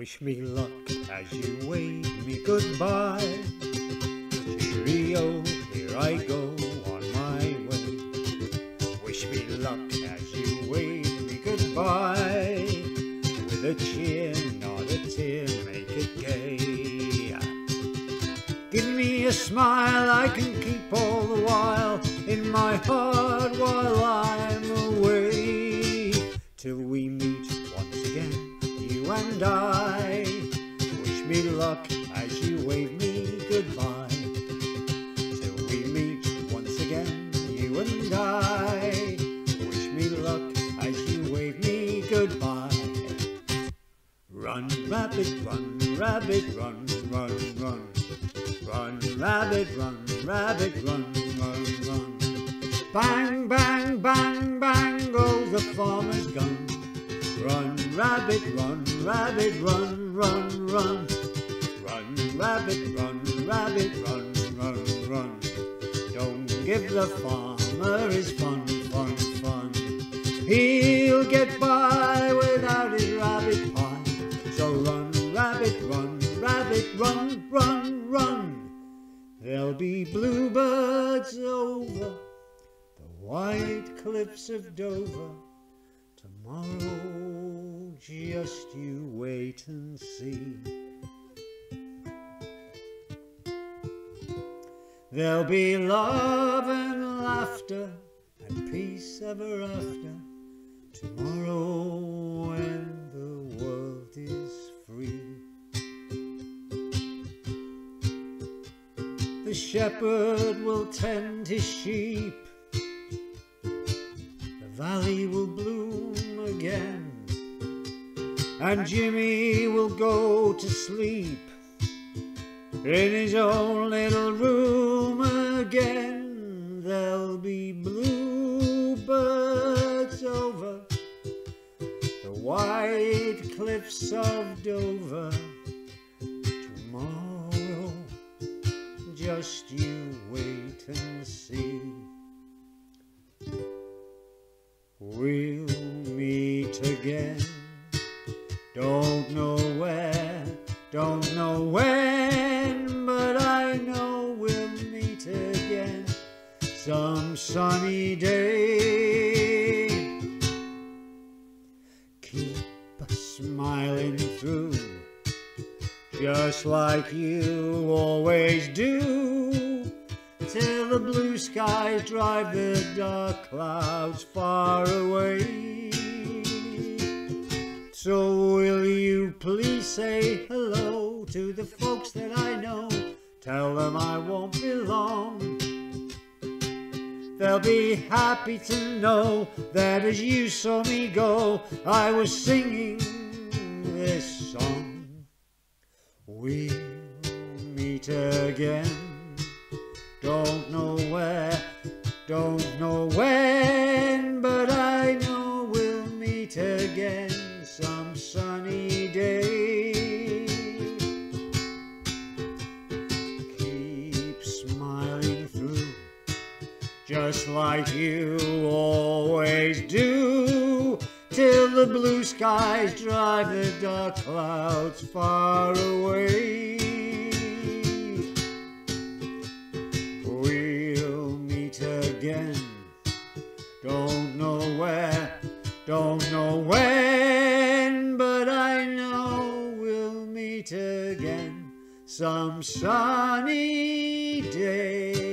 Wish me luck as you wave me goodbye. Cheerio, here I go on my way. Wish me luck as you wave me goodbye. With a cheer, not a tear, make it gay. Give me a smile I can keep all the while in my heart while I'm away. Till we meet once again, you and I. Wish me luck as you wave me goodbye. Till we meet once again, you and I. Wish me luck as you wave me goodbye. Run, rabbit, run, run, run. Rabbit, run, run, run. Bang, bang, bang, bang, oh, the farmer's gun. Rabbit, run, run, run. Rabbit, run, run, run. Don't give the farmer his fun, fun, fun. He'll get by without his rabbit pie. So rabbit, run, run, run. There'll be bluebirds over the white cliffs of Dover. Tomorrow, just you wait and see. There'll be love and laughter and peace ever after. Tomorrow when the world is free. The shepherd will tend his sheep, the valley will bloom again, and Jimmy will go to sleep in his own little room again. There'll be bluebirds over the white cliffs of Dover. Just you wait and see. We'll meet again. Don't know where, don't know when, but I know we'll meet again some sunny day. Keep smiling through, just like you always do, till the blue skies drive the dark clouds far away. So will you please say hello to the folks that I know? Tell them I won't be long. They'll be happy to know that as you saw me go, I was singing this song. We'll meet again. Don't know where, don't know when, but I know we'll meet again some sunny day. Keep smiling through, just like you always do, till the blue skies drive the dark clouds far away. We'll meet again. Don't know where, don't know when, but I know we'll meet again some sunny day.